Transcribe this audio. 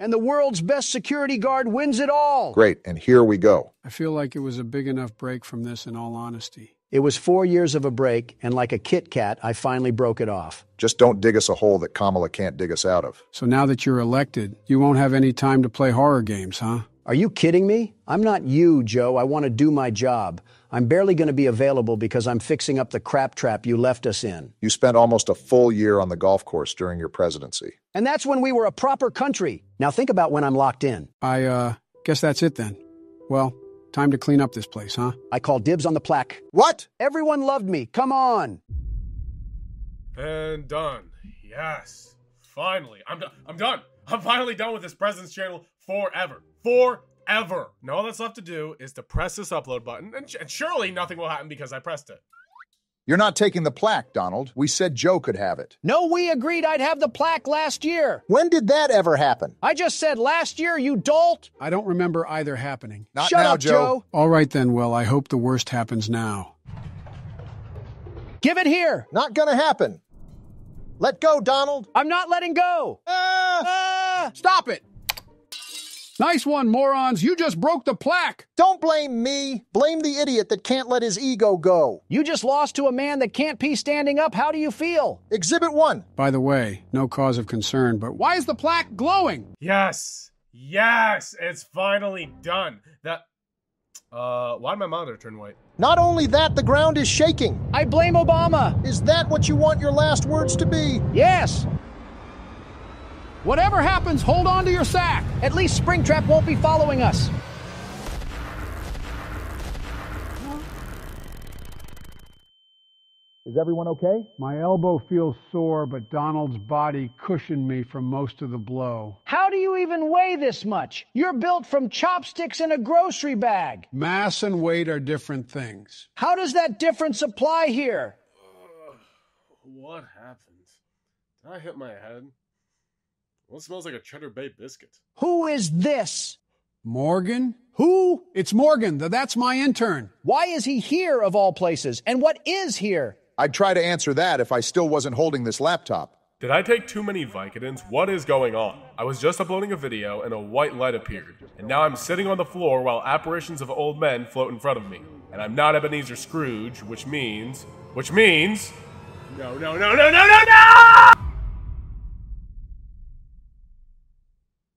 and the world's best security guard wins it all. Great, and here we go. I feel like it was a big enough break from this, in all honesty. It was 4 years of a break, and like a Kit Kat, I finally broke it off. Just don't dig us a hole that Kamala can't dig us out of. So now that you're elected, you won't have any time to play horror games, huh? Are you kidding me? I'm not you, Joe. I want to do my job. I'm barely going to be available because I'm fixing up the crap trap you left us in. You spent almost a full year on the golf course during your presidency. And that's when we were a proper country. Now think about when I'm locked in. I guess that's it then. Well, time to clean up this place, huh? I call dibs on the plaque. What? Everyone loved me. Come on. And done. Yes. Finally. I'm done. I'm finally done with this President's Channel forever. Forever. Now all that's left to do is to press this upload button, and surely nothing will happen because I pressed it. You're not taking the plaque, Donald. We said Joe could have it. No, we agreed I'd have the plaque last year. When did that ever happen? I just said last year, you dolt. I don't remember either happening. Not now, Joe. All right then, well, I hope the worst happens now. Give it here. Not gonna happen. Let go, Donald. I'm not letting go. Stop it. Nice one, morons. You just broke the plaque. Don't blame me. Blame the idiot that can't let his ego go. You just lost to a man that can't pee standing up. How do you feel? Exhibit 1. By the way, no cause of concern, but why is the plaque glowing? Yes. Yes. It's finally done. Why did my monitor turn white? Not only that, the ground is shaking. I blame Obama. Is that what you want your last words to be? Yes. Whatever happens, hold on to your sack. At least Springtrap won't be following us. Is everyone okay? My elbow feels sore, but Donald's body cushioned me from most of the blow. How do you even weigh this much? You're built from chopsticks in a grocery bag. Mass and weight are different things. How does that difference apply here? What happened? Did I hit my head? Well, it smells like a Cheddar Bay biscuit. Who is this? Morgan? Who? It's Morgan. That's my intern. Why is he here, of all places? And what is here? I'd try to answer that if I still wasn't holding this laptop. Did I take too many Vicodins? What is going on? I was just uploading a video, and a white light appeared. And now I'm sitting on the floor while apparitions of old men float in front of me. And I'm not Ebenezer Scrooge, which means... No, no, no, no, no, no, no!